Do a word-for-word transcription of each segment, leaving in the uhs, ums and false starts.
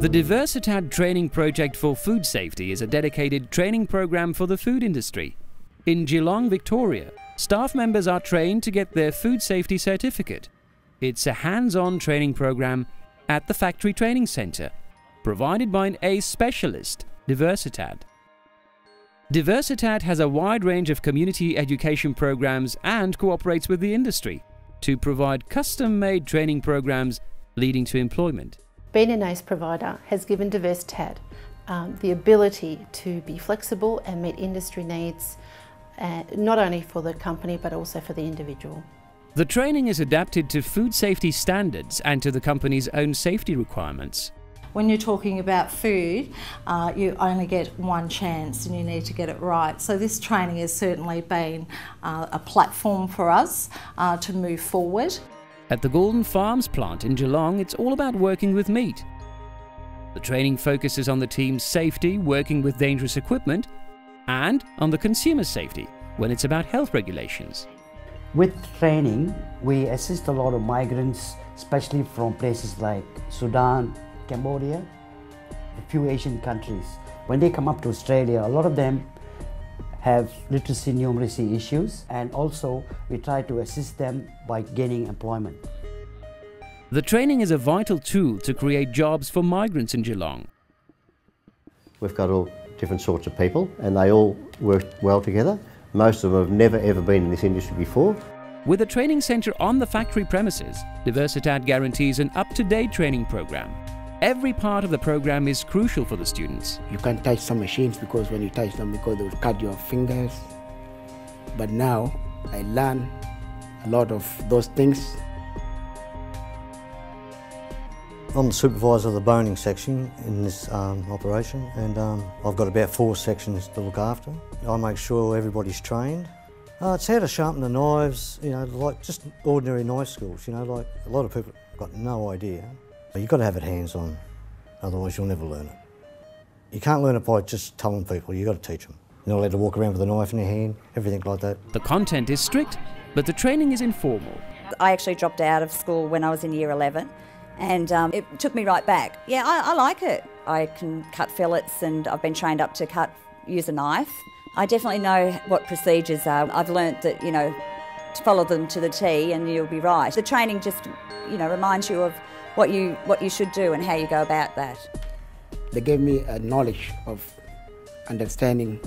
The Diversitat Training Project for Food Safety is a dedicated training program for the food industry. In Geelong, Victoria, staff members are trained to get their food safety certificate. It's a hands-on training program at the Factory Training Centre, provided by an A C E specialist, Diversitat. Diversitat has a wide range of community education programs and cooperates with the industry to provide custom-made training programs leading to employment. Being an A C E provider has given Diversitat um, the ability to be flexible and meet industry needs, uh, not only for the company but also for the individual. The training is adapted to food safety standards and to the company's own safety requirements. When you're talking about food, uh, you only get one chance and you need to get it right. So this training has certainly been uh, a platform for us uh, to move forward. At the Golden Farms plant in Geelong, it's all about working with meat. The training focuses on the team's safety, working with dangerous equipment, and on the consumer safety when it's about health regulations. With training, we assist a lot of migrants, especially from places like Sudan, Cambodia, a few Asian countries. When they come up to Australia, a lot of them have literacy numeracy issues, and also we try to assist them by gaining employment. The training is a vital tool to create jobs for migrants in Geelong. We've got all different sorts of people and they all work well together. Most of them have never ever been in this industry before. With a training centre on the factory premises, Diversitat guarantees an up-to-date training programme. Every part of the program is crucial for the students. You can't touch some machines because when you touch them, because they will cut your fingers. But now I learn a lot of those things. I'm the supervisor of the boning section in this um, operation, and um, I've got about four sections to look after. I make sure everybody's trained. Uh, it's how to sharpen the knives, you know, like just ordinary knife skills. You know, like a lot of people have got no idea. You've got to have it hands-on, otherwise you'll never learn it. You can't learn it by just telling people, you've got to teach them. You're not allowed to walk around with a knife in your hand, everything like that. The content is strict, but the training is informal. I actually dropped out of school when I was in year eleven, and um, it took me right back. Yeah, I, I like it. I can cut fillets, and I've been trained up to cut, use a knife. I definitely know what procedures are. I've learnt that, you know, to follow them to the T and you'll be right. The training just, you know, reminds you of what you, what you should do and how you go about that. They gave me a knowledge of understanding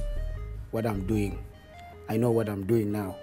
what I'm doing. I know what I'm doing now.